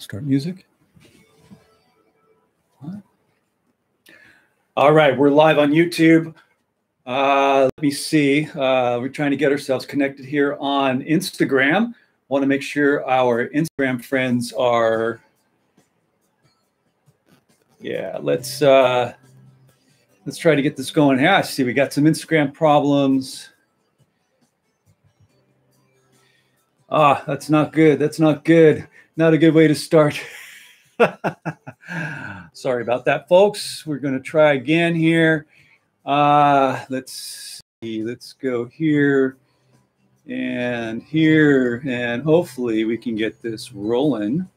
Start music. All right, we're live on YouTube. Let me see. We're trying to get ourselves connected here on Instagram. Want to make sure our Instagram friends are. Yeah, let's try to get this going. Yeah, I see we got some Instagram problems. Ah, that's not good. That's not good. Not a good way to start. Sorry about that, folks. We're going to try again here. Let's see. Let's go here. And hopefully we can get this rolling.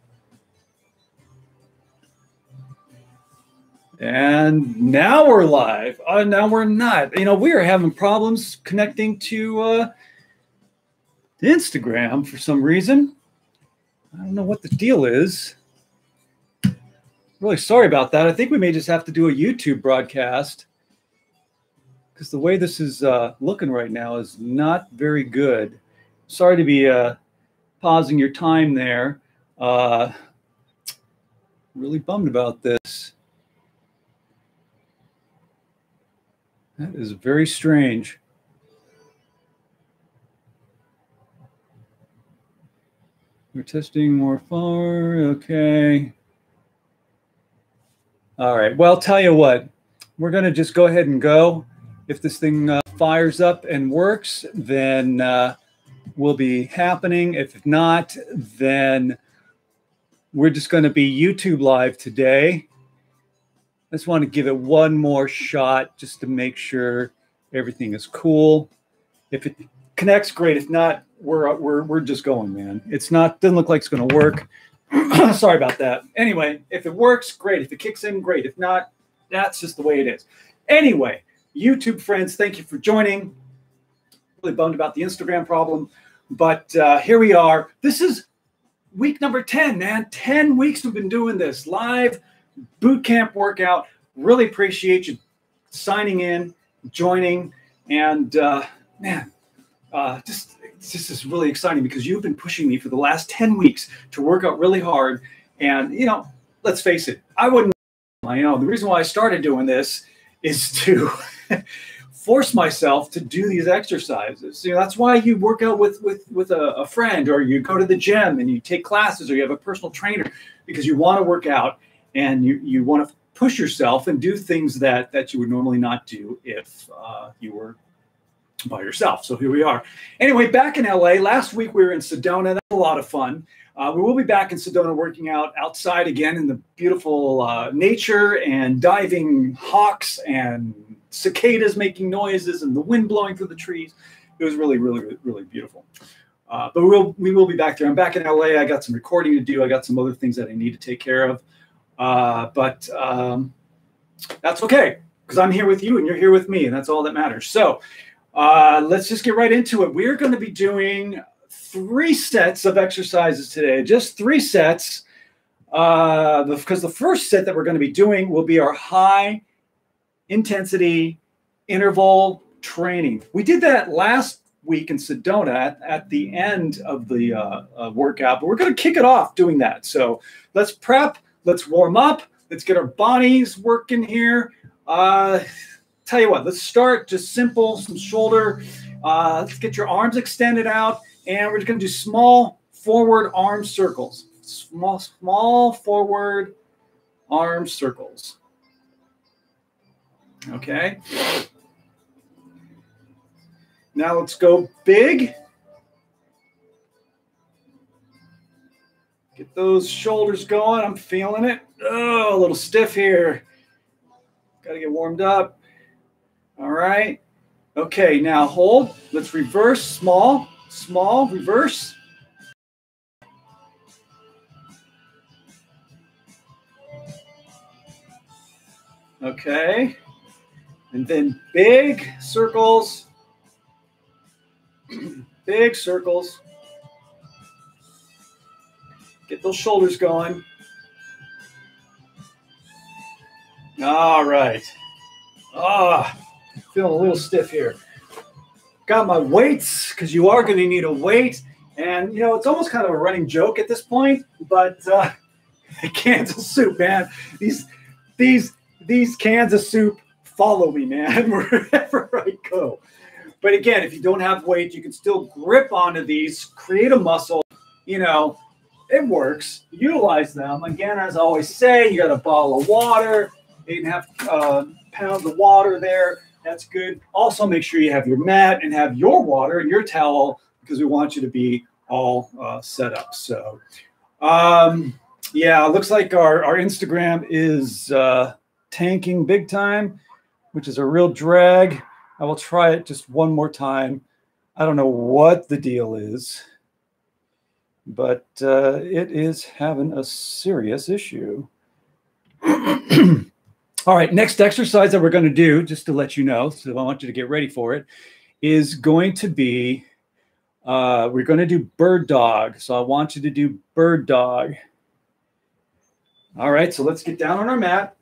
And now we're live. Now we're not. You know, we are having problems connecting to... Instagram for some reason. I don't know what the deal is. Really sorry about that. I think we may just have to do a YouTube broadcast because the way this is looking right now is not very good. Sorry to be pausing your time there. Really bummed about this. That is very strange. We're testing more far. Okay. All right. Well, tell you what, we're going to just go ahead and go. If this thing fires up and works, then we'll be happening. If not, then we're just going to be YouTube live today. I just want to give it one more shot just to make sure everything is cool. If it connects, great. If not, we're just going, man. It's not, doesn't look like it's going to work. Sorry about that. Anyway, if it works, great. If it kicks in, great. If not, that's just the way it is. Anyway, YouTube friends, thank you for joining. Really bummed about the Instagram problem, but here we are. This is week number 10, man. 10 weeks we've been doing this live boot camp workout. Really appreciate you signing in, joining, and man, just... This is really exciting because you've been pushing me for the last 10 weeks to work out really hard. And, you know, let's face it, I wouldn't do my own. The reason why I started doing this is to force myself to do these exercises. You know, that's why you work out with a friend, or you go to the gym and you take classes, or you have a personal trainer, because you want to work out and you want to push yourself and do things that you would normally not do if you were by yourself. So here we are. Anyway, back in LA. Last week we were in Sedona. That's a lot of fun. We will be back in Sedona working out outside again in the beautiful nature, and diving hawks and cicadas making noises and the wind blowing through the trees. It was really, really, really beautiful. But we will be back there. I'm back in LA. I got some recording to do. I got some other things that I need to take care of. But that's okay, because I'm here with you and you're here with me, and that's all that matters. So let's just get right into it. We're going to be doing 3 sets of exercises today, just 3 sets, because the first set that we're going to be doing will be our high intensity interval training. We did that last week in Sedona at the end of the workout, but we're going to kick it off doing that. So let's prep, let's warm up, let's get our bodies working here. Tell you what, let's start just simple, some shoulder. Let's get your arms extended out, and we're just going to do small forward arm circles. Small forward arm circles. Okay. Now let's go big. Get those shoulders going. I'm feeling it. Oh, a little stiff here. Got to get warmed up. All right. Okay, now hold. Let's reverse, small, small, reverse. Okay. And then big circles. Big circles. Get those shoulders going. All right. Ah. Feeling a little stiff here. Got my weights, because you are going to need a weight. And, you know, it's almost kind of a running joke at this point, but Kansas soup, man. These cans of soup follow me, man, wherever I go. But again, if you don't have weight, you can still grip onto these, create a muscle. You know, it works. Utilize them. Again, as I always say, you got a bottle of water, 8.5 pounds of water there. That's good. Also, make sure you have your mat and have your water and your towel, because we want you to be all set up. So, yeah, it looks like our Instagram is tanking big time, which is a real drag. I will try it just one more time. I don't know what the deal is, but it is having a serious issue. All right, next exercise that we're going to do, just to let you know, so I want you to get ready for it, is going to be, we're going to do bird dog. So I want you to do bird dog. All right, so let's get down on our mat.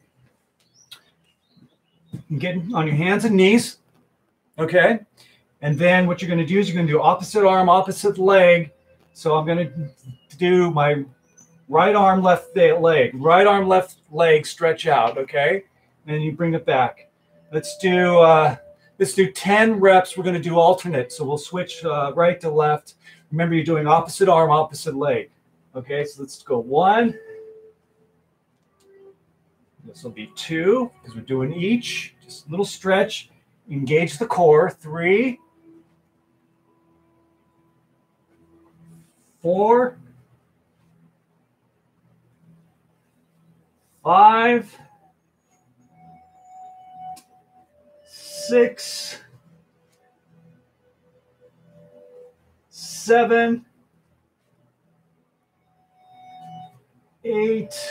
Get on your hands and knees, okay? And then what you're going to do is you're going to do opposite arm, opposite leg. So I'm going to do my right arm, left leg, right arm, left leg, stretch out, okay? And you bring it back. Let's do 10 reps. We're going to do alternate. So we'll switch right to left. Remember, you're doing opposite arm, opposite leg. Okay, so let's go one. This will be two, because we're doing each. Just a little stretch. Engage the core. Three. Four. 5, 6, 7, 8,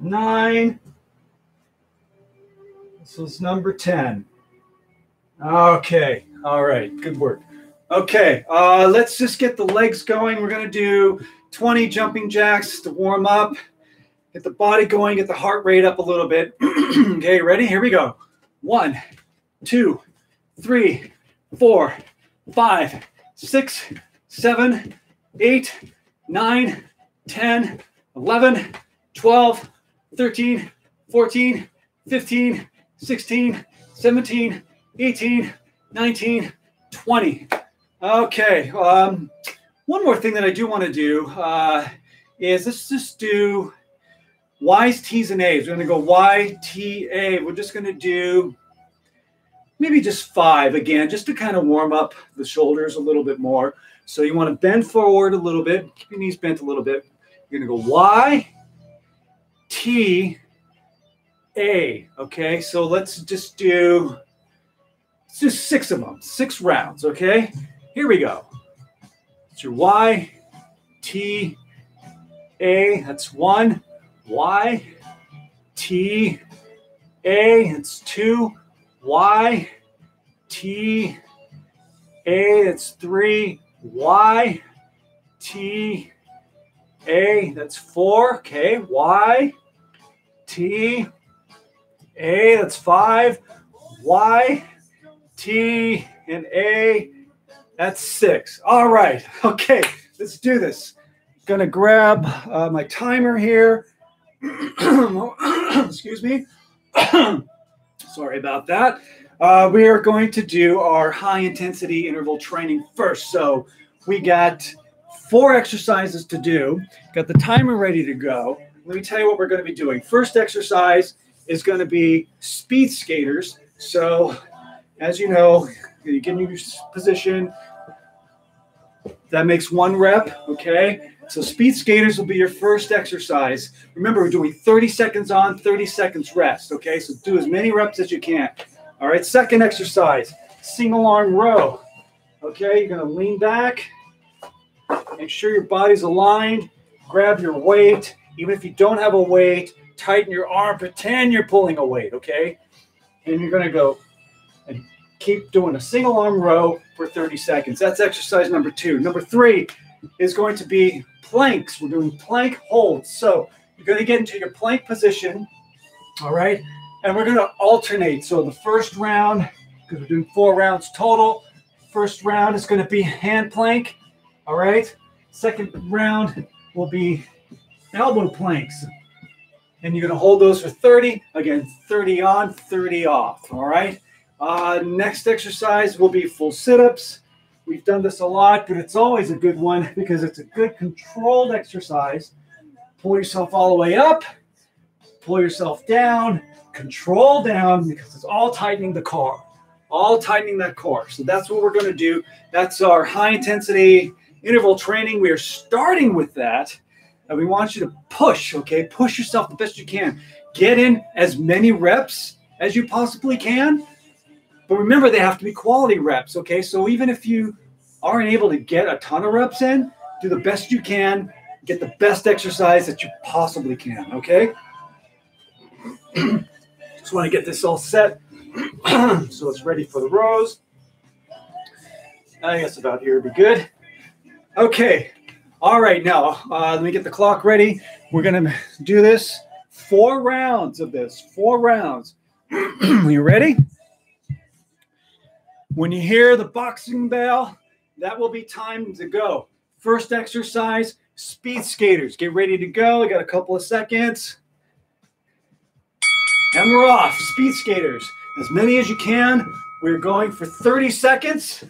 9. This is number 10. Okay. All right. Good work. Okay. Let's just get the legs going. We're going to do 20 jumping jacks to warm up. Get the body going, get the heart rate up a little bit. Okay, ready? Here we go. 1, 2, 3, 4, 5, 6, 7, 8, 9, 10, 11, 12, 13, 14, 15, 16, 17, 18, 19, 20. Okay, one more thing that I do want to do is let's just do Y's, T's, and A's. We're going to go Y, T, A. We're just going to do maybe just 5 again, just to kind of warm up the shoulders a little bit more. So you want to bend forward a little bit. Keep your knees bent a little bit. You're going to go Y, T, A. Okay, so let's just do six of them, 6 rounds, okay? Here we go. It's your Y, T, A. That's 1. Y, T, A, it's 2. Y, T, A, that's 3. Y, T, A, that's 4. Okay, Y, T, A, that's 5. Y, T, and A, that's 6. All right, okay, let's do this. Gonna grab my timer here. Excuse me. Sorry about that. We are going to do our high intensity interval training first. So we got 4 exercises to do. Got the timer ready to go. Let me tell you what we're going to be doing. First exercise is going to be speed skaters. So as you know, you get in your position. That makes 1 rep, okay? So speed skaters will be your first exercise. Remember, we're doing 30 seconds on, 30 seconds rest, okay? So do as many reps as you can. All right, second exercise, sing-along row. Okay, you're going to lean back. Make sure your body's aligned. Grab your weight. Even if you don't have a weight, tighten your arm. Pretend you're pulling a weight, okay? And you're going to go and keep doing a sing-along row for 30 seconds. That's exercise number 2. Number 3 is going to be planks. We're doing plank holds. So you're going to get into your plank position, all right? And we're going to alternate. So the first round, because we're doing 4 rounds total, first round is going to be hand plank, all right? Second round will be elbow planks. And you're going to hold those for 30. Again, 30 on, 30 off. All right. Next exercise will be full sit-ups. We've done this a lot, but it's always a good one because it's a good controlled exercise. Pull yourself all the way up. Pull yourself down. Control down because it's all tightening the core. All tightening that core. So that's what we're going to do. That's our high-intensity interval training. We are starting with that. And we want you to push, okay? Push yourself the best you can. Get in as many reps as you possibly can. But remember, they have to be quality reps, okay? So even if you aren't able to get a ton of reps in, do the best you can. Get the best exercise that you possibly can, okay? Just want to get this all set so it's ready for the rows. I guess about here would be good. Okay. All right, now, let me get the clock ready. We're going to do this. 4 rounds of this. 4 rounds. You ready? When you hear the boxing bell, that will be time to go. First exercise, speed skaters. Get ready to go. We got a couple of seconds. And we're off. Speed skaters. As many as you can. We're going for 30 seconds.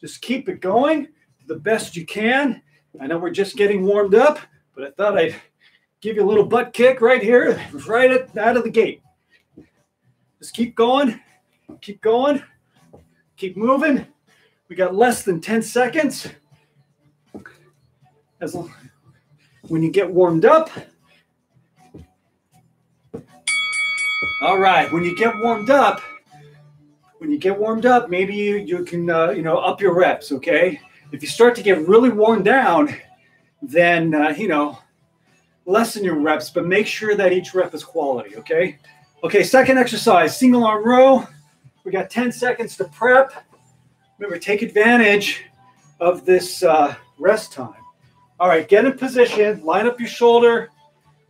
Just keep it going. The best you can. I know we're just getting warmed up, but I thought I'd give you a little butt kick right here, right out of the gate. Just keep going, keep going, keep moving. We got less than 10 seconds. As long, when you get warmed up. All right, when you get warmed up, maybe you can, you know, up your reps, okay? If you start to get really worn down, then, you know, lessen your reps, but make sure that each rep is quality, okay? Okay, second exercise, single arm row. We got 10 seconds to prep. Remember, take advantage of this rest time. All right, get in position, line up your shoulder,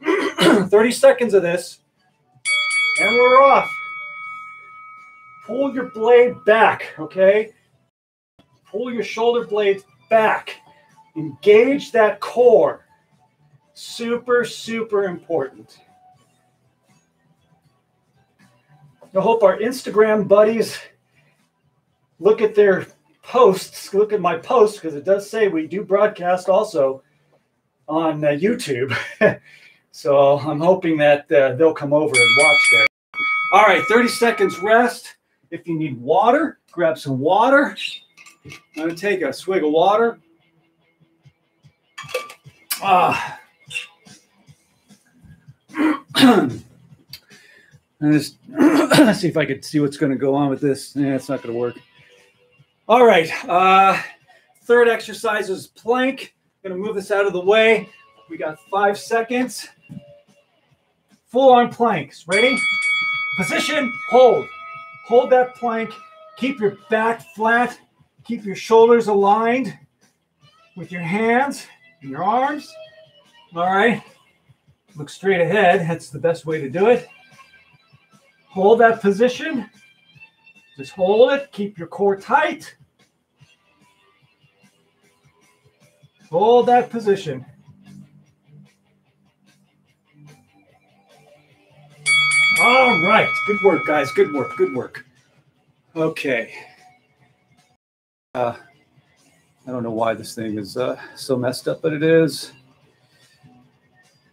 30 seconds of this, and we're off. Pull your blade back, okay? Pull your shoulder blades back. Engage that core. Super, super important. I hope our Instagram buddies look at their posts. Look at my posts because it does say we do broadcast also on YouTube. So I'm hoping that they'll come over and watch that. All right, 30 seconds rest. If you need water, grab some water. I'm going to take a swig of water. Just see if I could see what's going to go on with this. Yeah, it's not going to work. All right. Third exercise is plank. I'm going to move this out of the way. We got 5 seconds. Full on planks. Ready? Position. Hold. Hold that plank. Keep your back flat. Keep your shoulders aligned with your hands and your arms. All right. Look straight ahead. That's the best way to do it. Hold that position. Just hold it. Keep your core tight. Hold that position. All right. Good work, guys. Good work. Good work. Okay. I don't know why this thing is so messed up, but it is.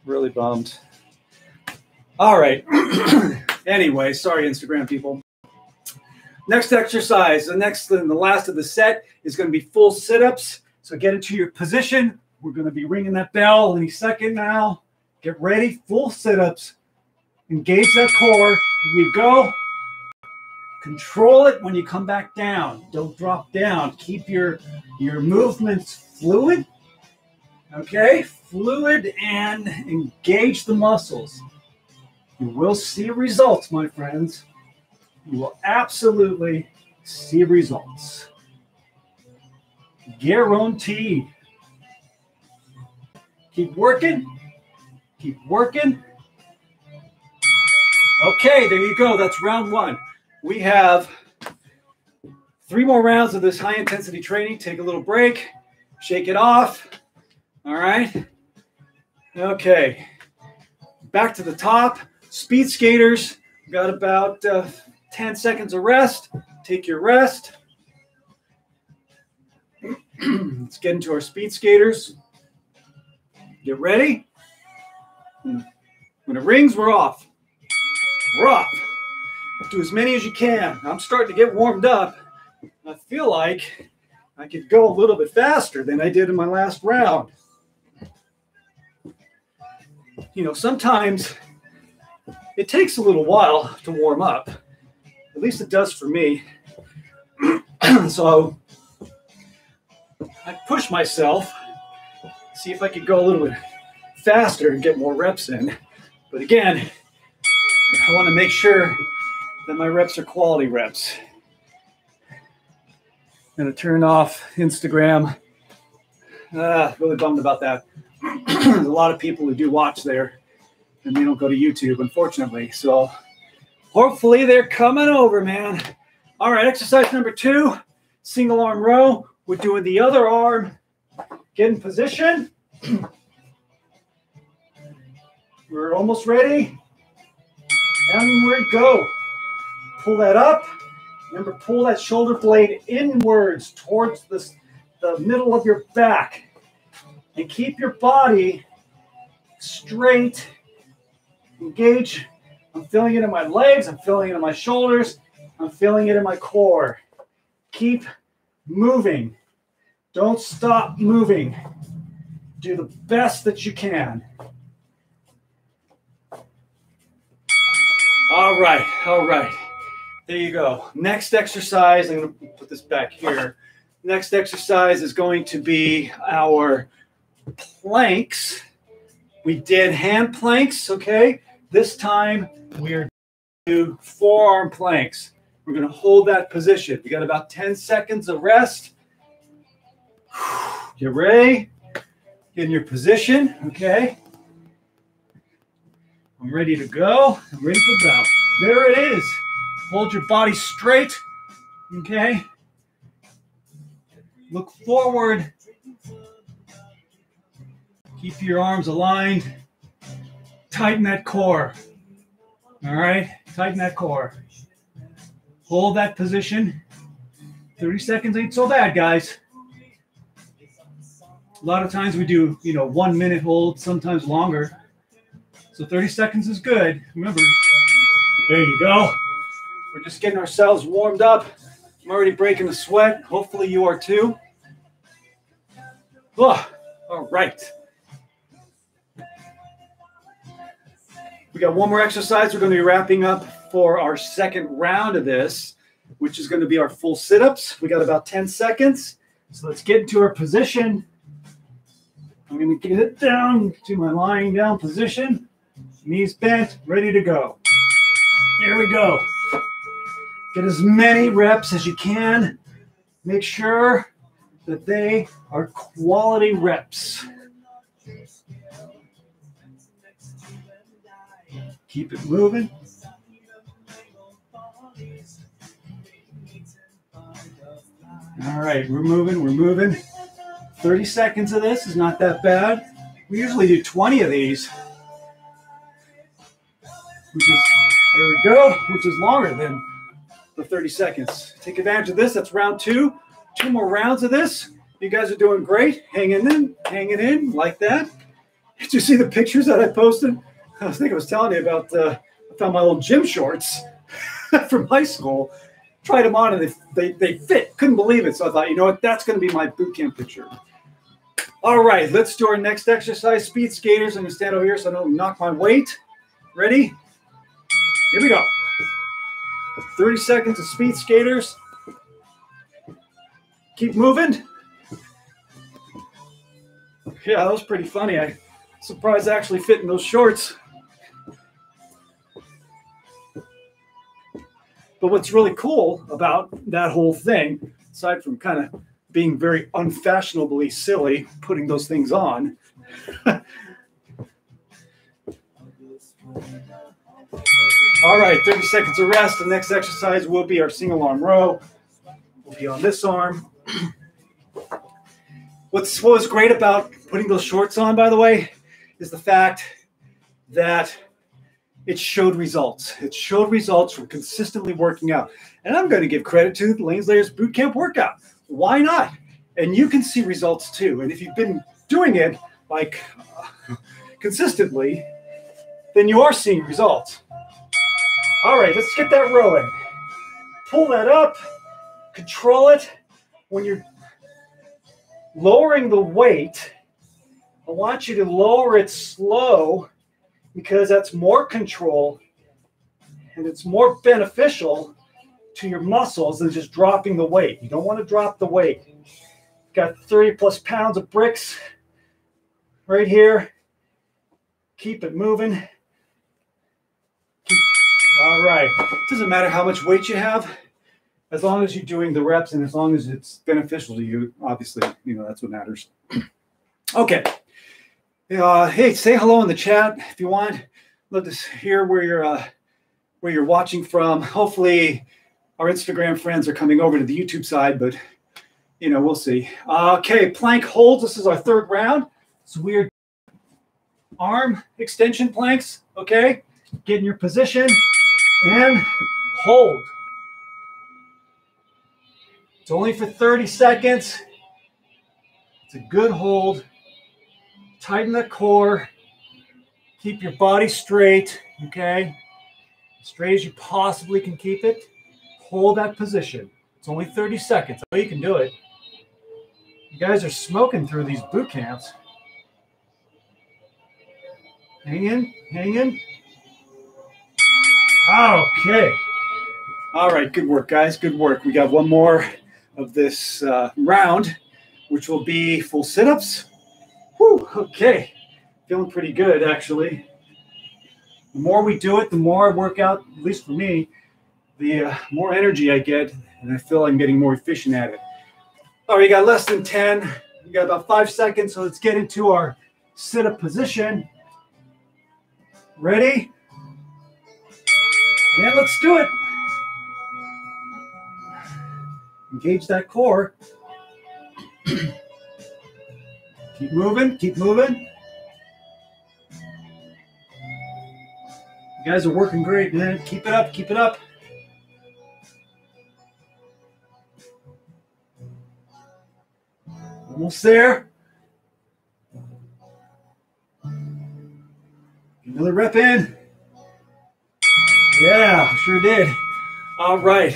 Really bummed. All right. Anyway, sorry, Instagram people. Next exercise, the next and the last of the set is going to be full sit-ups. So get into your position. We're going to be ringing that bell any second now. Get ready. Full sit-ups. Engage that core. Here you go. Control it when you come back down. Don't drop down. Keep your movements fluid. Okay? Fluid and engage the muscles. You will see results, my friends. You will absolutely see results. Guaranteed. Keep working. Keep working. Okay, there you go. That's round one. We have 3 more rounds of this high-intensity training. Take a little break. Shake it off. All right. Okay. Back to the top. Speed skaters, got about 10 seconds of rest. Take your rest. Let's get into our speed skaters. Get ready. When it rings, we're off. We're off. Do as many as you can. I'm starting to get warmed up. I feel like I could go a little bit faster than I did in my last round. You know, sometimes it takes a little while to warm up. At least it does for me. So I push myself, see if I could go a little bit faster and get more reps in. But again, I want to make sure that my reps are quality reps. I'm going to turn off Instagram. Really bummed about that. There's a lot of people who do watch there, and they don't go to YouTube, unfortunately. So hopefully they're coming over, man. All right, exercise number 2, single arm row. We're doing the other arm. Get in position. We're almost ready. Downward go. Pull that up. Remember, pull that shoulder blade inwards towards the middle of your back. And keep your body straight. Engage. I'm feeling it in my legs. I'm feeling it in my shoulders. I'm feeling it in my core. Keep moving. Don't stop moving. Do the best that you can. All right. All right. There you go. Next exercise, I'm going to put this back here. Next exercise is going to be our planks. We did hand planks, okay? This time we're doing forearm planks. We're going to hold that position. We got about 10 seconds of rest. Get ready. Get in your position, okay? I'm ready to go. I'm ready for the bell. There it is. Hold your body straight, okay? Look forward. Keep your arms aligned. Tighten that core, all right? Tighten that core. Hold that position. 30 seconds ain't so bad, guys. A lot of times we do, you know, 1 minute hold, sometimes longer. So 30 seconds is good. Remember, there you go. We're just getting ourselves warmed up. I'm already breaking a sweat. Hopefully you are too. Oh, all right. We got one more exercise. We're going to be wrapping up for our second round of this, which is going to be our full sit-ups. We got about 10 seconds. So let's get into our position. I'm going to get it down to my lying down position. Knees bent, ready to go. There we go. Get as many reps as you can. Make sure that they are quality reps. Keep it moving. All right, we're moving, we're moving. 30 seconds of this is not that bad. We usually do 20 of these, which is, there we go, which is longer than the 30 seconds. Take advantage of this. That's round 2. 2 more rounds of this. You guys are doing great. Hanging in like that. Did you see the pictures that I posted? I think I was telling you about I found my old gym shorts from high school. Tried them on and they fit. Couldn't believe it. So I thought, you know what? That's going to be my boot camp picture. All right. Let's do our next exercise. Speed skaters. I'm going to stand over here so I don't knock my weight. Ready? Here we go. 30 seconds of speed skaters. Keep moving. Yeah, that was pretty funny. I'm surprised I actually fit in those shorts. But what's really cool about that whole thing, aside from kind of being very unfashionably silly, putting those things on, all right, 30 seconds of rest. The next exercise will be our single arm row. We'll be on this arm. What was great about putting those shorts on, by the way, is the fact that it showed results. It showed results from consistently working out. And I'm going to give credit to the Lanes Laire's Bootcamp Workout. Why not? And you can see results too. And if you've been doing it like consistently, then you are seeing results. All right, let's get that rowing. Pull that up, control it. When you're lowering the weight, I want you to lower it slow because that's more control and it's more beneficial to your muscles than just dropping the weight. You don't want to drop the weight. Got 30 plus pounds of bricks right here. Keep it moving. All right. It doesn't matter how much weight you have, as long as you're doing the reps and as long as it's beneficial to you. Obviously, you know, that's what matters. Okay. Hey, say hello in the chat if you want. Let us hear where you're watching from. Hopefully, our Instagram friends are coming over to the YouTube side, but you know, we'll see. Okay, plank holds. This is our third round. It's weird arm extension planks. Okay, get in your position and hold. It's only for 30 seconds. It's a good hold. Tighten the core. Keep your body straight. Okay, as straight as you possibly can keep it. Hold that position. It's only 30 seconds. I know you can do it. You guys are smoking through these boot camps. Hang in, hang in. Okay. All right, good work, guys. Good work. We got one more of this round, which will be full sit-ups. Whew, okay. Feeling pretty good, actually. The more we do it, the more I work out, at least for me, the more energy I get, and I feel I'm getting more efficient at it. All right, we got less than 10. We got about 5 seconds, so let's get into our sit-up position. Ready? Yeah, let's do it. Engage that core. Keep moving, keep moving. You guys are working great, man. Keep it up, keep it up. Almost there. Another rep in. Yeah, sure did. All right.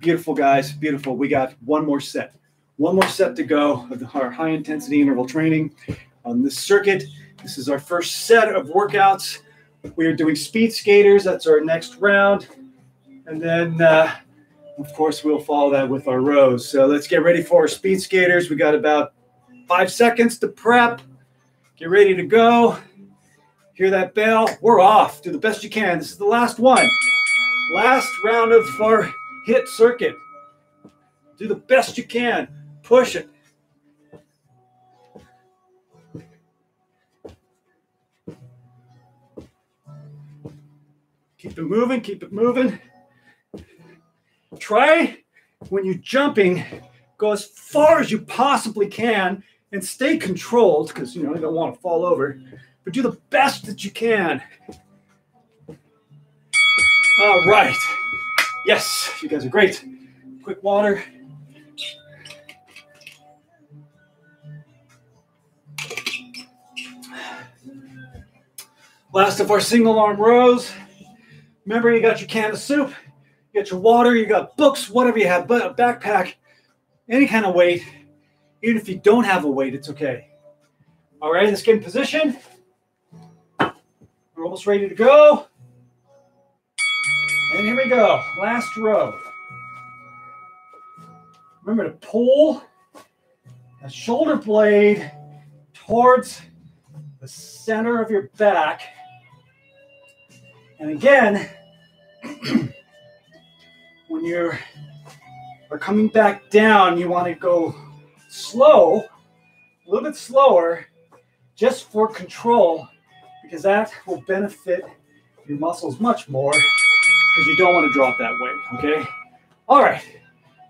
Beautiful, guys. Beautiful. We got one more set. One more set to go of our high-intensity interval training on this circuit. This is our first set of workouts. We are doing speed skaters. That's our next round. And then, of course, we'll follow that with our rows. So let's get ready for our speed skaters. We got about 5 seconds to prep. Get ready to go. Hear that bell? We're off. Do the best you can. This is the last one. Last round of our HIIT circuit. Do the best you can. Push it. Keep it moving. Keep it moving. Try when you're jumping, go as far as you possibly can and stay controlled because, you know, you don't want to fall over. But do the best that you can. All right. Yes, you guys are great. Quick water. Last of our single arm rows. Remember, you got your can of soup, you got your water, you got books, whatever you have, but a backpack, any kind of weight. Even if you don't have a weight, it's okay. All right, let's get in position. We're almost ready to go. And here we go, last row. Remember to pull the shoulder blade towards the center of your back. And again, when you are coming back down, you want to go slow, a little bit slower, just for control, because that will benefit your muscles much more because you don't want to drop that weight, okay? All right,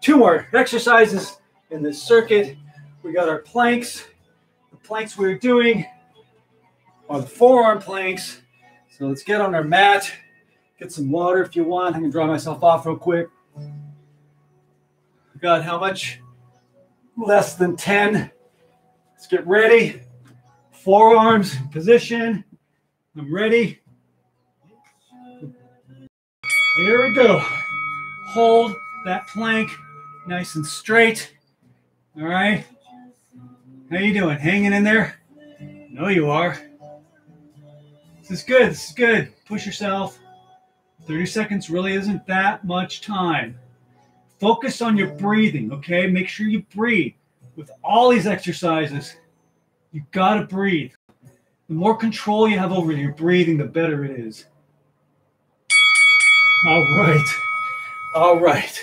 two more exercises in this circuit. We got our planks. The planks we're doing are the forearm planks. So let's get on our mat. Get some water if you want. I can dry myself off real quick. We got how much? Less than 10. Let's get ready. Forearms position. I'm ready. Here we go. Hold that plank nice and straight. All right. How you doing? Hanging in there? No, you are. This is good. This is good. Push yourself. 30 seconds really isn't that much time. Focus on your breathing, okay? Make sure you breathe. With all these exercises, you've got to breathe. The more control you have over your breathing, the better it is. All right. All right.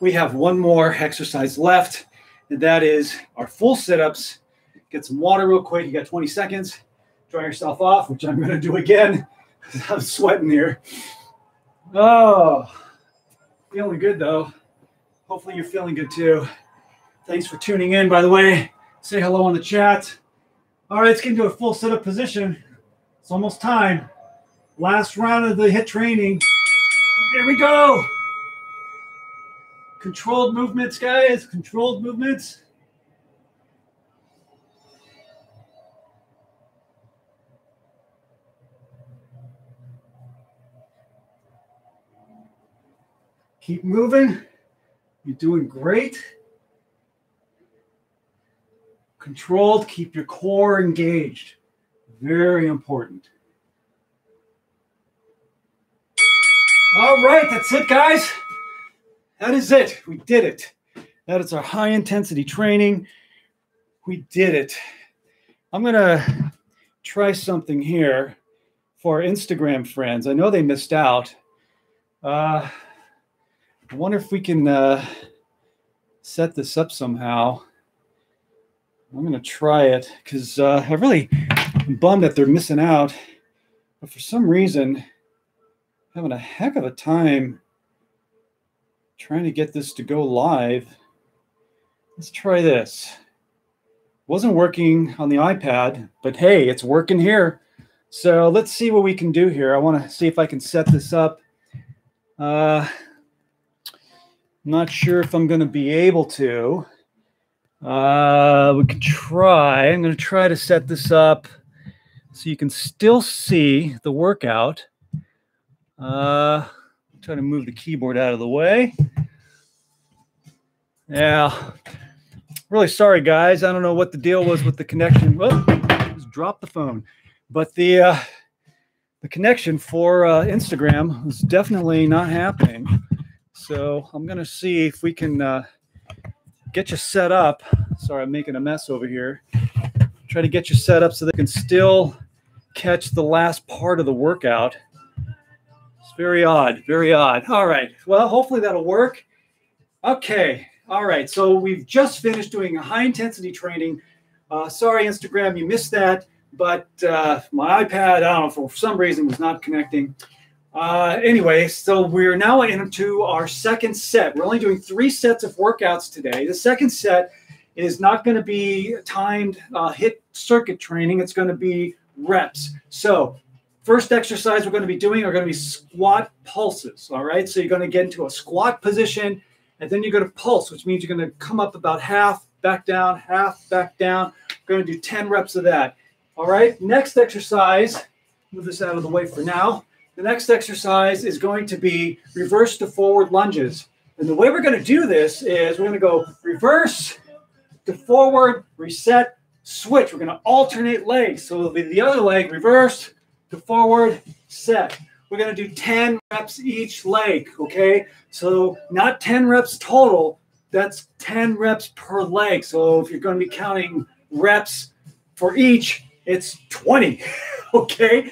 We have one more exercise left, and that is our full sit-ups. Get some water real quick. You got 20 seconds. Dry yourself off, which I'm going to do again because I'm sweating here. Oh, feeling good, though. Hopefully you're feeling good, too. Thanks for tuning in, by the way. Say hello on the chat. All right, let's get into a full sit-up position. It's almost time. Last round of the HIIT training. There we go. Controlled movements, guys. Controlled movements. Keep moving. You're doing great. Controlled, keep your core engaged. Very important. All right, that's it, guys. That is it. We did it. That is our high-intensity training. We did it. I'm going to try something here for our Instagram friends. I know they missed out. I wonder if we can set this up somehow. I'm going to try it because I really am bummed that they're missing out. But for some reason, I'm having a heck of a time trying to get this to go live. Let's try this. Wasn't working on the iPad, but hey, it's working here. So let's see what we can do here. I want to see if I can set this up. Not sure if I'm going to be able to. We could try. I'm going to try to set this up so you can still see the workout. Try to move the keyboard out of the way. Yeah. Really sorry, guys. I don't know what the deal was with the connection. Whoop, just dropped the phone. But the connection for Instagram was definitely not happening. So I'm going to see if we can get you set up. Sorry, I'm making a mess over here. Try to get you set up so they can still catch the last part of the workout. It's very odd, very odd. All right. Well, hopefully that'll work. Okay. All right. So we've just finished doing a high-intensity training. Sorry, Instagram, you missed that. But my iPad, I don't know, for some reason was not connecting. Anyway, so we're now into our second set. We're only doing 3 sets of workouts today. The second set is not going to be timed HIIT circuit training. It's going to be reps. So first exercise we're going to be doing are going to be squat pulses. All right, so you're going to get into a squat position, and then you're going to pulse, which means you're going to come up about half, back down, half, back down. We're going to do 10 reps of that. All right, next exercise, move this out of the way for now. The next exercise is going to be reverse to forward lunges. And the way we're going to do this is we're going to go reverse to forward, reset, switch. We're going to alternate legs. So it'll be the other leg, reverse to forward, set. We're going to do 10 reps each leg, okay? So not 10 reps total. That's 10 reps per leg. So if you're going to be counting reps for each, it's 20, okay?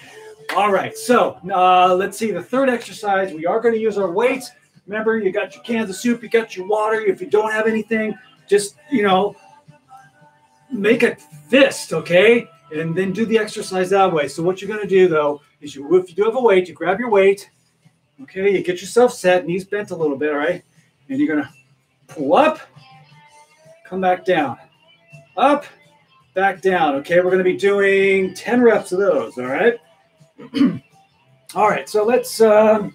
All right, so let's see the third exercise. We are going to use our weights. Remember, you got your cans of soup, you got your water. If you don't have anything, just, you know, make a fist, okay? And then do the exercise that way. So what you're going to do, though, is if you do have a weight, you grab your weight, okay? You get yourself set, knees bent a little bit, all right? And you're going to pull up, come back down. up, back down. Okay, we're going to be doing 10 reps of those, all right? All right, so let's, I'll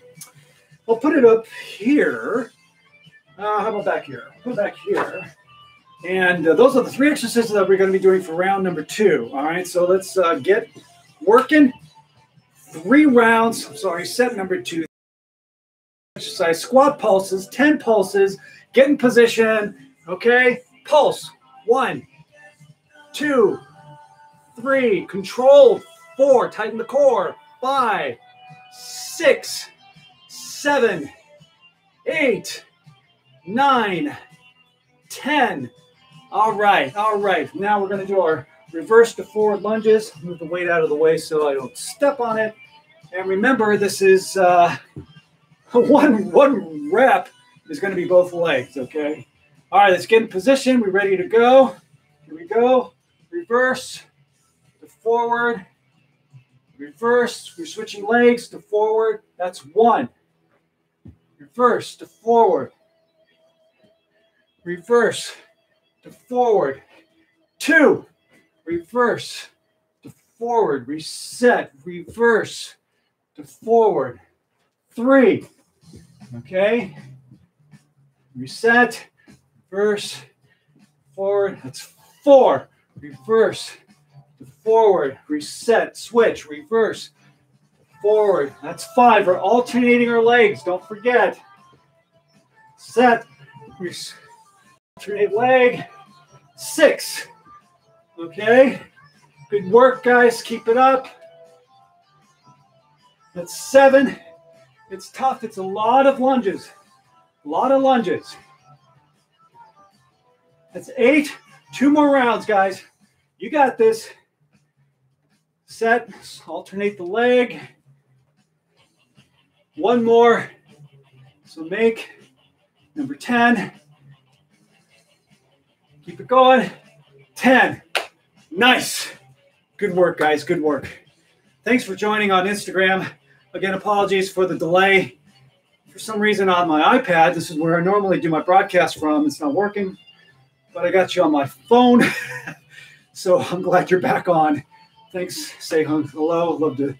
put it up here. How about back here? I'll put it back here. And those are the three exercises that we're going to be doing for round number 2, all right? So let's get working. 3 rounds, I'm sorry, set number 2. Exercise, squat pulses, 10 pulses, get in position, okay? Pulse, 1, 2, 3, control, 4, tighten the core, 5, 6, 7, 8, 9, 10. All right, all right. Now we're going to do our reverse to forward lunges. Move the weight out of the way so I don't step on it. And remember, this is... One rep is going to be both legs, okay? All right, let's get in position. We're ready to go. Here we go. Reverse to forward. Reverse. We're switching legs to forward. That's 1. Reverse to forward. Reverse to forward. 2. Reverse to forward. Reset. Reverse to forward. 3. Okay, reset, reverse, forward, that's 4, reverse, forward, reset, switch, reverse, forward, that's 5, we're alternating our legs, don't forget, set, alternate leg, 6, okay, good work guys, keep it up, that's 7, it's tough. It's a lot of lunges. A lot of lunges. That's 8. 2 more rounds, guys. You got this. Set. Alternate the leg. 1 more. So make number 10. Keep it going. 10. Nice. Good work, guys. Good work. Thanks for joining on Instagram. Again, apologies for the delay. For some reason on my iPad, this is where I normally do my broadcast from. It's not working, but I got you on my phone. So I'm glad you're back on. Thanks. Say hello. I'd love to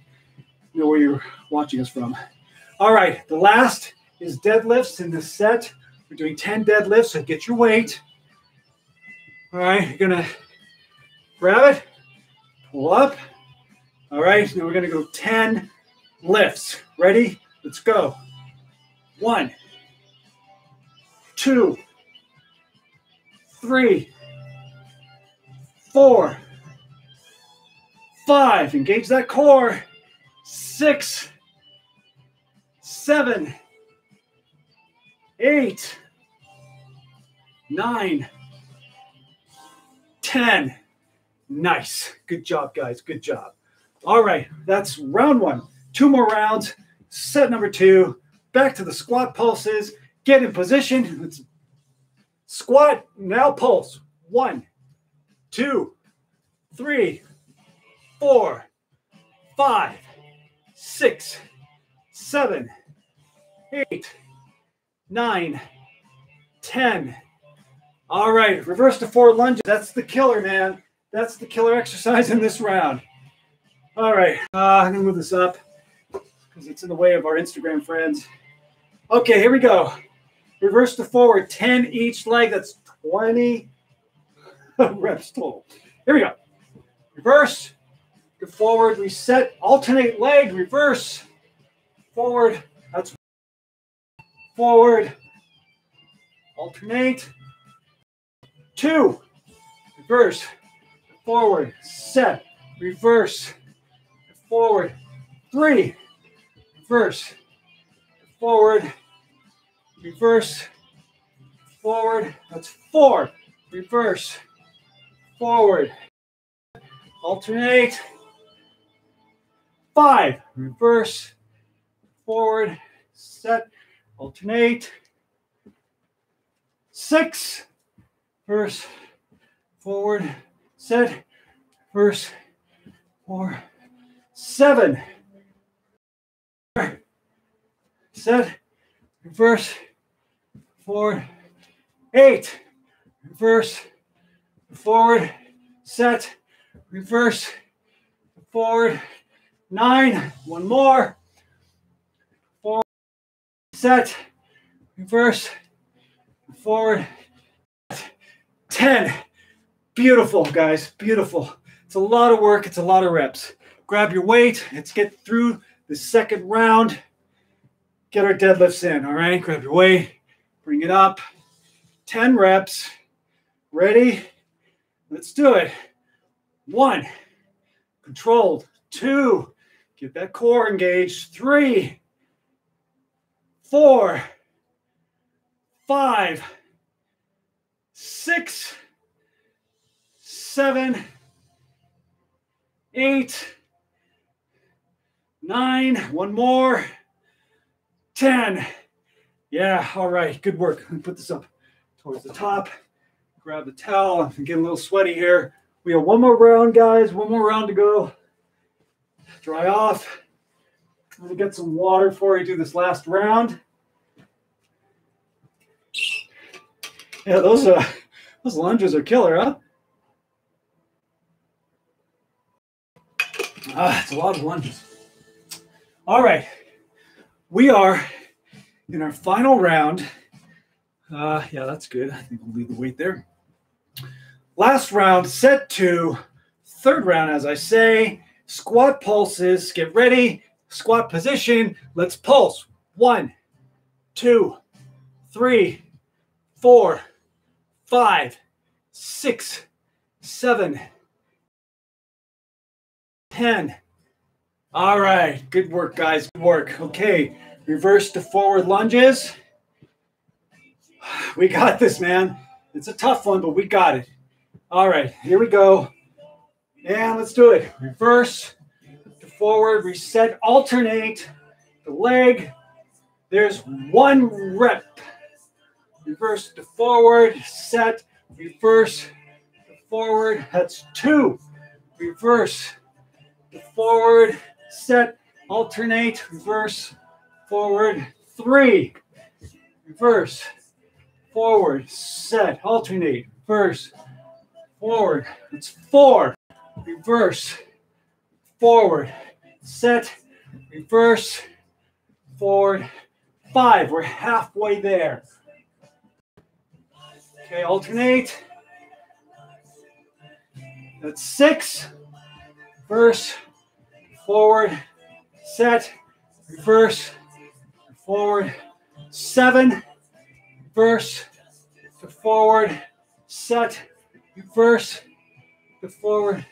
know where you're watching us from. All right. The last is deadlifts in this set. We're doing 10 deadlifts, so get your weight. All right. You're going to grab it, pull up. All right. Now we're going to go 10 lifts. Ready? Let's go. 1, 2, 3, 4, 5. Engage that core. 6, 7, 8, 9, 10. Nice. Good job, guys. Good job. All right. That's round 1. 2 more rounds, set number 2, back to the squat pulses, get in position, let's squat, now pulse, 1, 2, 3, 4, 5, 6, 7, 8, 9, 10. All right, reverse to forward lunges, that's the killer, man. That's the killer exercise in this round. All right, I'm going to move this up, because it's in the way of our Instagram friends. Okay, here we go. Reverse to forward, 10 each leg. That's 20 reps total. Here we go. Reverse, to forward, reset, alternate leg, reverse, forward, that's forward, alternate, 2, reverse, forward, set, reverse, forward, 3, reverse, forward, reverse, forward, that's 4, reverse, forward, alternate, 5, reverse, forward, set, alternate, 6, reverse, forward, set, reverse, 4, 7, set, reverse, forward, 8, reverse, forward, set, reverse, forward, 9, one more, forward, set, reverse, forward, set, 10. Beautiful, guys, beautiful. It's a lot of work, it's a lot of reps. Grab your weight, let's get through the second round. Get our deadlifts in, all right? Grab your weight, bring it up. 10 reps, ready? Let's do it. 1, controlled. 2, get that core engaged. 3, 4, 5, 6, 7, 8, 9, one more, 10. Yeah, all right, good work. Let me put this up towards the top. Grab the towel. I'm getting a little sweaty here. We have one more round, guys, one more round to go. Dry off. I'm going to get some water before you do this last round. Yeah, those lunges are killer, huh? It's a lot of lunges. All right. We are in our final round. Yeah, that's good. I think we'll leave the weight there. Last round, set 2. Third round, as I say, squat pulses. Get ready. Squat position. Let's pulse. 1, 2, 3, 4, 5, 6, 7. 10. All right. Good work, guys. Good work. Okay. Reverse to forward lunges. We got this, man. It's a tough one, but we got it. All right. Here we go. And let's do it. Reverse to forward. Reset. Alternate the leg. There's 1 rep. Reverse to forward. Set. Reverse to forward. That's 2. Reverse. Forward, set, alternate, reverse, forward, 3, reverse, forward, set, alternate, reverse, forward, that's 4, reverse, forward, set, reverse, forward, 5, we're halfway there. Okay, alternate, that's 6, reverse, forward, set, reverse, forward, 7, reverse, to forward, set, reverse, to forward.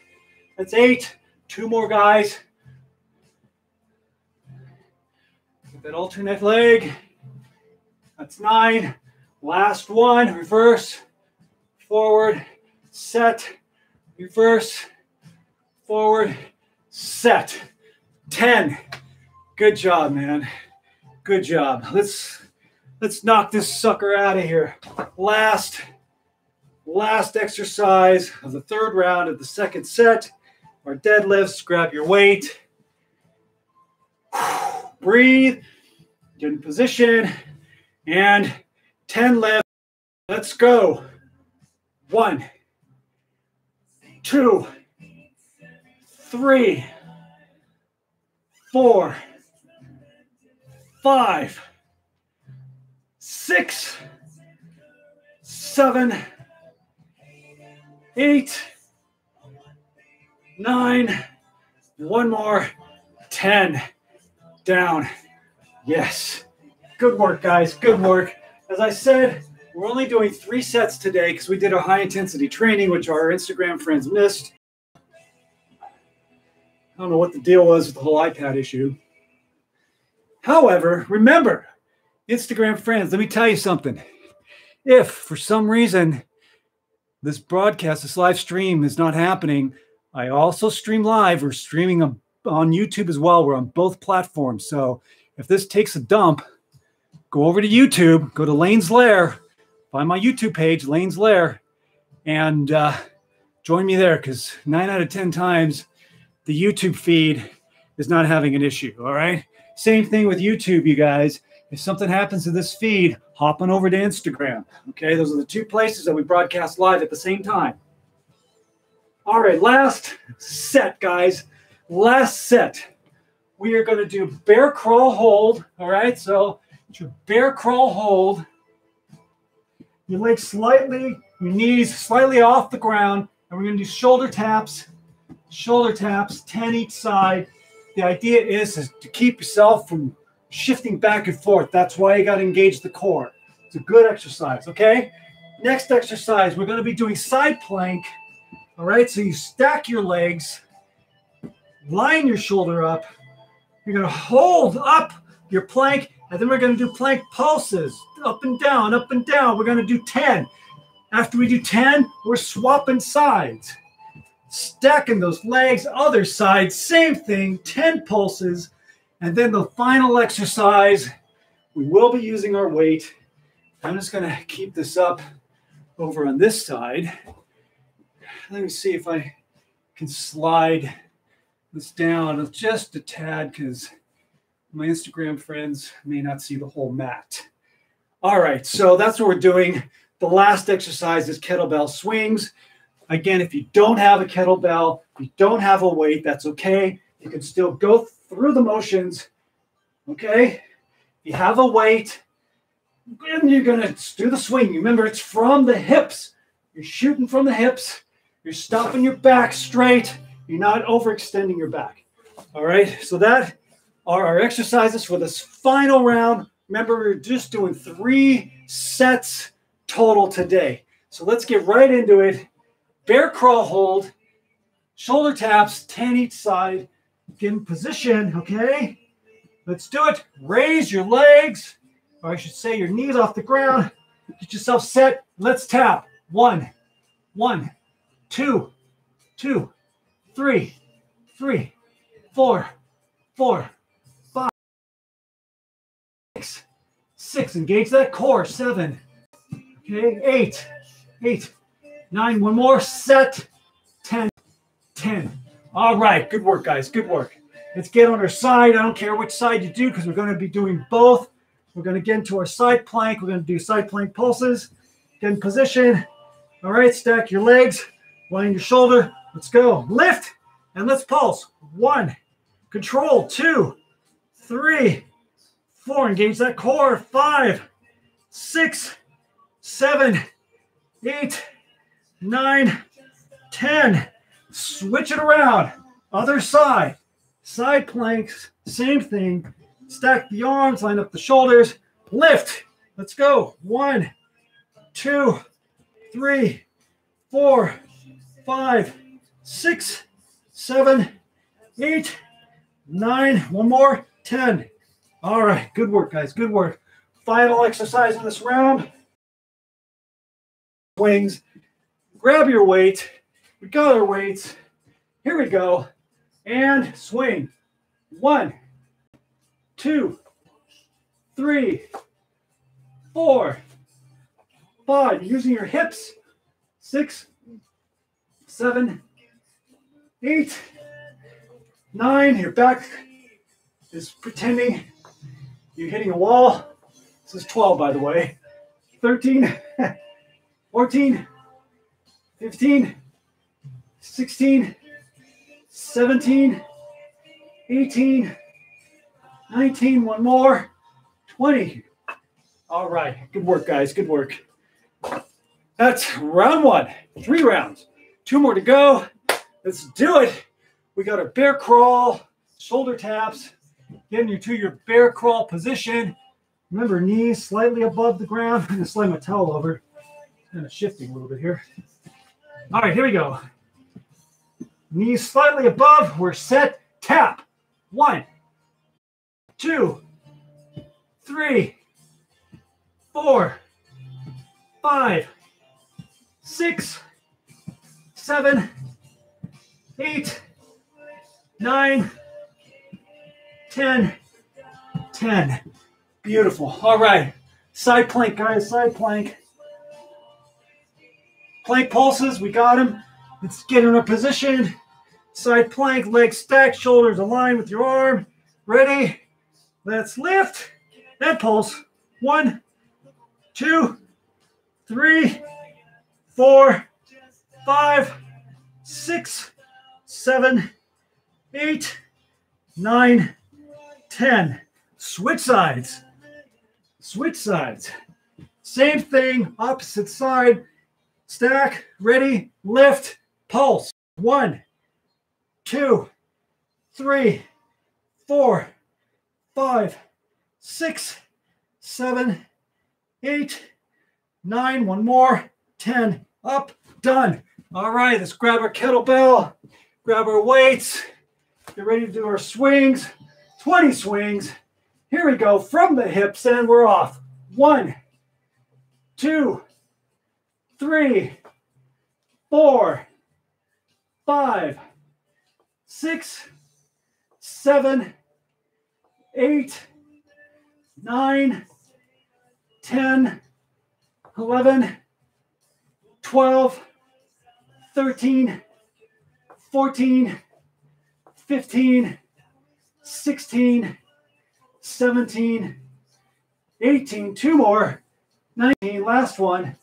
That's 8. 2 more, guys. With that alternate leg. That's 9. Last one, reverse, forward, set, reverse, forward, set, 10. Good job, man. Good job. Let's knock this sucker out of here. Last exercise of the third round of the second set. Our deadlifts. Grab your weight. Breathe. Get in position. And 10 lifts. Let's go. 1, 2, 3, 4, 5, 6, 7, 8, 9, one more, 10, down. Yes. Good work, guys. Good work. As I said, we're only doing 3 sets today because we did our high intensity training, which our Instagram friends missed. I don't know what the deal was with the whole iPad issue. However, remember, Instagram friends, let me tell you something. If for some reason this broadcast, this live stream is not happening, I also stream live. We're streaming on YouTube as well. We're on both platforms. So if this takes a dump, go over to YouTube, go to Lanes Laire, find my YouTube page, Lanes Laire, and join me there because 9 out of 10 times, the YouTube feed is not having an issue, all right? Same thing with YouTube, you guys. If something happens to this feed, hop on over to Instagram, okay? Those are the 2 places that we broadcast live at the same time. All right, last set, guys. Last set. We are going to do bear crawl hold. All right, so to bear crawl hold, your legs slightly, your knees slightly off the ground, and we're going to do shoulder taps, 10 each side. The idea is to keep yourself from shifting back and forth. That's why you got to engage the core. It's a good exercise, okay? Next exercise, we're going to be doing side plank. All right, so you stack your legs, line your shoulder up. You're going to hold up your plank, and then we're going to do plank pulses, up and down, up and down. We're going to do 10. After we do 10, we're swapping sides, stacking those legs, other side, same thing, 10 pulses. And then the final exercise, we will be using our weight. I'm just going to keep this up over on this side. Let me see if I can slide this down just a tad because my Instagram friends may not see the whole mat. All right, so that's what we're doing. The last exercise is kettlebell swings. Again, if you don't have a kettlebell, you don't have a weight, that's okay. You can still go through the motions, okay? You have a weight, and you're going to do the swing. Remember, it's from the hips. You're shooting from the hips. You're stopping your back straight. You're not overextending your back. All right, so that are our exercises for this final round. Remember, we're just doing 3 sets total today. So let's get right into it. Bear crawl hold, shoulder taps, 10 each side. Get in position, okay? Let's do it. Raise your legs, or I should say your knees off the ground. Get yourself set. Let's tap. 1, 1, 2, 2, 3, 3, 4, 4, 5, 6, 6. Engage that core. 7, okay, 8, 8, 9. One more set. 10, 10. All right, good work, guys. Good work. Let's get on our side. I don't care which side you do because we're going to be doing both. We're going to get into our side plank. We're going to do side plank pulses. Get in position. All right, stack your legs. Line your shoulder. Let's go. Lift and let's pulse. 1, control. 2, 3, 4. Engage that core. 5, 6, 7, 8, 9, 10. Switch it around. Other side. Side planks. Same thing. Stack the arms. Line up the shoulders. Lift. Let's go. 1, 2, 3, 4, 5, 6, 7, 8, 9. One more. 10. All right. Good work, guys. Good work. Final exercise in this round. Swings. Grab your weight. We got our weights. Here we go. And swing. 1, 2, 3, 4, 5. Using your hips. 6, 7, 8, 9. Your back is pretending you're hitting a wall. This is 12, by the way. 13, 14, 15, 16, 17, 18, 19. One more. 20. All right. Good work, guys. Good work. That's round 1. 3 rounds. 2 more to go. Let's do it. We got a bear crawl, shoulder taps, getting you to your bear crawl position. Remember, knees slightly above the ground. I'm going to slide my towel over. Kind of shifting a little bit here. All right, here we go. Knees slightly above. We're set. Tap. 1, 2, 3, 4, 5. 6, 7, 8, 9, 10, 10. Beautiful. All right. Side plank, guys. Side plank. Plank pulses. We got them. Let's get in a position. Side plank, legs stacked, shoulders aligned with your arm. Ready? Let's lift and pulse. 1, 2, 3, 4, 5, 6, 7, 8, 9, 10. Switch sides. Switch sides. Same thing, opposite side. Stack, ready, lift, pulse. 1, 2, 3, 4, 5, 6, 7, 8, 9. One more, 10. Up, done. All right, let's grab our kettlebell, grab our weights. Get ready to do our swings. 20 swings. Here we go, from the hips, and we're off. 1, 2, 3, 4, 5, 6, 7, 8, 9, 10, 11, 12, 13, 14, 15, 16, 17, 18. 2 more. 19, last one,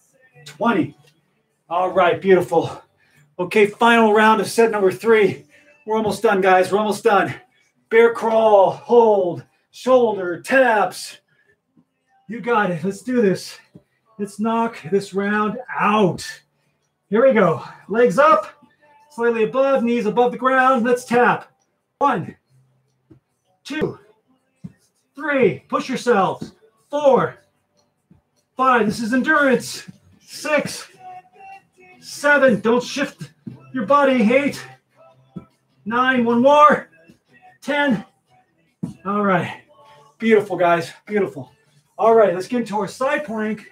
20. All right, beautiful. Okay, final round of set number 3. We're almost done, guys. We're almost done. Bear crawl, hold, shoulder taps. You got it. Let's do this. Let's knock this round out. Here we go. Legs up, slightly above, knees above the ground. Let's tap. 1, 2, 3. Push yourselves. 4, 5. This is endurance. 6, 7. Don't shift your body. 8, 9. One more. 10. All right. Beautiful, guys. Beautiful. All right. Let's get into our side plank.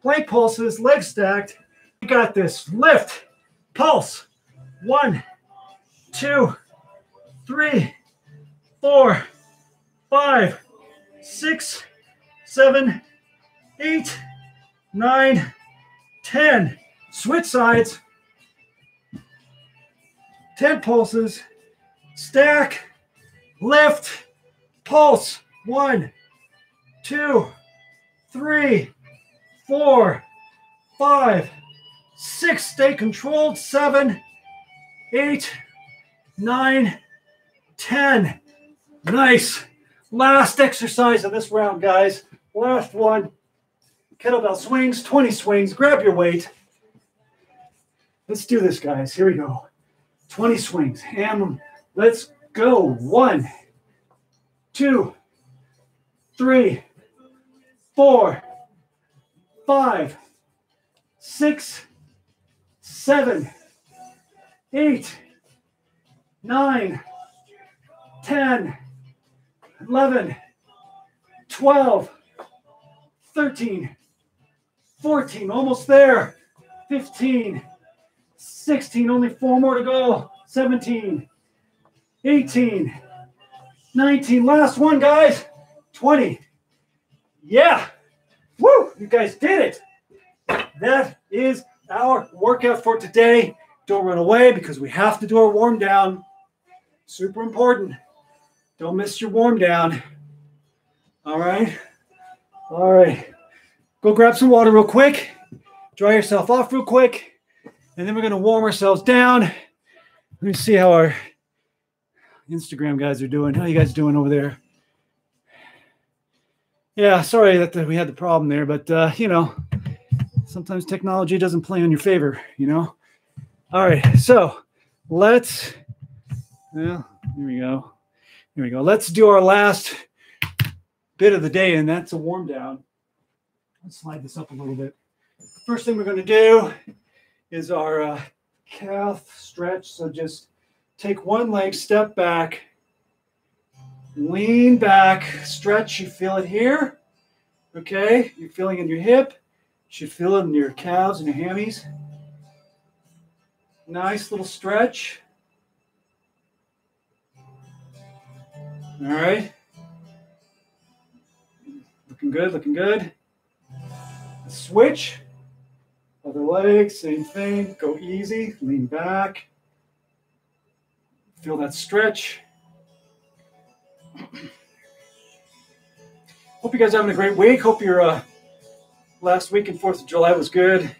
Plank pulses, legs stacked. You got this. Lift. Pulse. 1, 2, 3, 4, 5, 6, 7, 8, 9, 10. Switch sides. 10 pulses. Stack. Lift. Pulse. 1, 2, 3, 4, 5, 6. Stay controlled. 7, 8, 9, 10. Nice. Last exercise of this round, guys. Last one. Kettlebell swings, 20 swings. Grab your weight. Let's do this, guys. Here we go. 20 swings. And let's go. 1, 2, 3, 4, 5, 6, 7, 8, 9, 10, 11, 12, 13, 14, almost there, 15, 16, only 4 more to go, 17, 18, 19, last one, guys, 20. Yeah, woo, you guys did it. That is our workout for today. Don't run away because we have to do our warm down. Super important. Don't miss your warm down. All right. All right. Go grab some water real quick. Dry yourself off real quick. And then we're going to warm ourselves down. Let me see how our Instagram guys are doing. How are you guys doing over there? Yeah, sorry that we had the problem there, but, you know, sometimes technology doesn't play in your favor, you know? All right, so let's, well, here we go. Here we go. Let's do our last bit of the day, and that's a warm down. Let's slide this up a little bit. First thing we're going to do is our calf stretch. So just take one leg, step back. Lean back, stretch. You feel it here, okay? You're feeling it in your hip. You should feel it in your calves and your hammies. Nice little stretch. All right. Looking good, looking good. Switch. Other leg, same thing. Go easy, lean back. Feel that stretch. Hope you guys are having a great week. Hope your last week and 4th of July was good.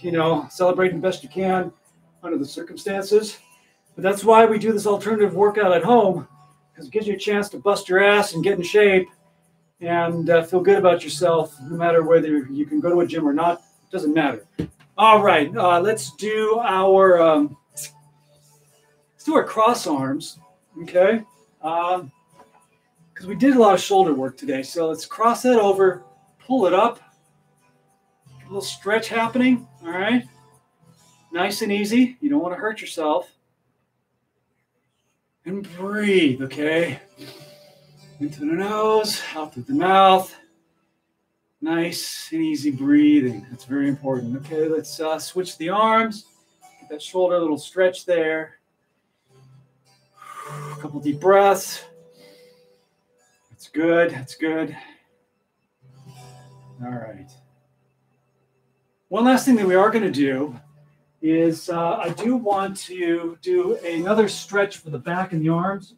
you know, celebrating best you can under the circumstances. But that's why we do this alternative workout at home, because it gives you a chance to bust your ass and get in shape and feel good about yourself, no matter whether you can go to a gym or not. It doesn't matter. All right, let's do our cross arms, okay? Because we did a lot of shoulder work today. So let's cross that over, pull it up, a little stretch happening, all right? Nice and easy. You don't want to hurt yourself. And breathe, okay? In through the nose, out through the mouth. Nice and easy breathing. That's very important. Okay, let's switch the arms. Get that shoulder, a little stretch there. A couple deep breaths. That's good. That's good. All right. One last thing that we are going to do is I do want to do another stretch for the back and the arms.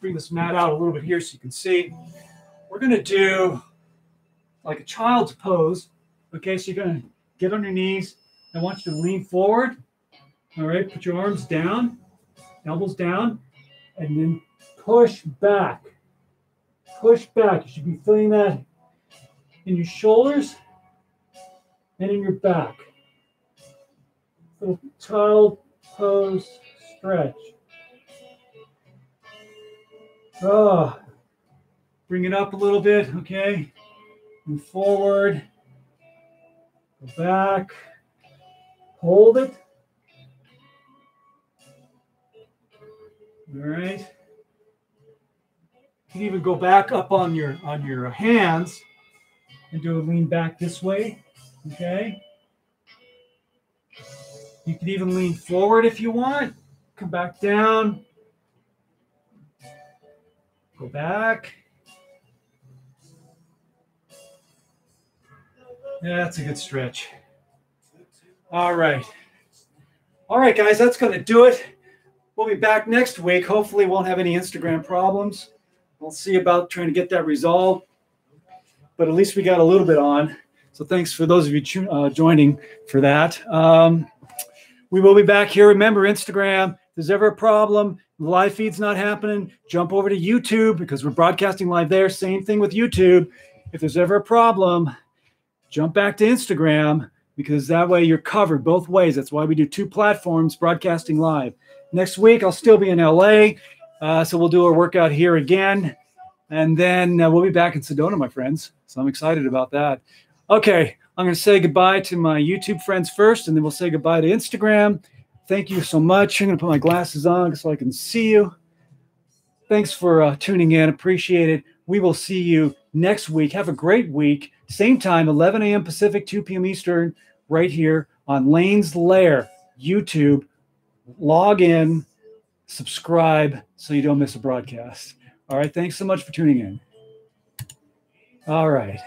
Bring this mat out a little bit here so you can see. We're going to do like a child's pose. Okay, so you're going to get on your knees. I want you to lean forward. All right, put your arms down, elbows down, and then push back. Push back. You should be feeling that in your shoulders and in your back. Little child pose stretch. Oh, bring it up a little bit, okay? And forward, go back, hold it. All right. You can even go back up on your hands and do a lean back this way, okay? You can even lean forward if you want. Come back down. Go back. Yeah, that's a good stretch. All right. All right, guys, that's going to do it. We'll be back next week. Hopefully, won't have any Instagram problems. We'll see about trying to get that resolved. But at least we got a little bit on. So thanks for those of you joining for that. We will be back here. Remember, Instagram, if there's ever a problem, the live feed's not happening, jump over to YouTube because we're broadcasting live there. Same thing with YouTube. If there's ever a problem, jump back to Instagram because that way you're covered both ways. That's why we do two platforms broadcasting live. Next week, I'll still be in LA, so we'll do our workout here again. And then we'll be back in Sedona, my friends. So I'm excited about that. Okay. I'm going to say goodbye to my YouTube friends first, and then we'll say goodbye to Instagram. Thank you so much. I'm going to put my glasses on so I can see you. Thanks for tuning in. Appreciate it. We will see you next week. Have a great week. Same time, 11 a.m. Pacific, 2 p.m. Eastern, right here on Lanes Laire YouTube. Log in, subscribe, so you don't miss a broadcast. All right. Thanks so much for tuning in. All right.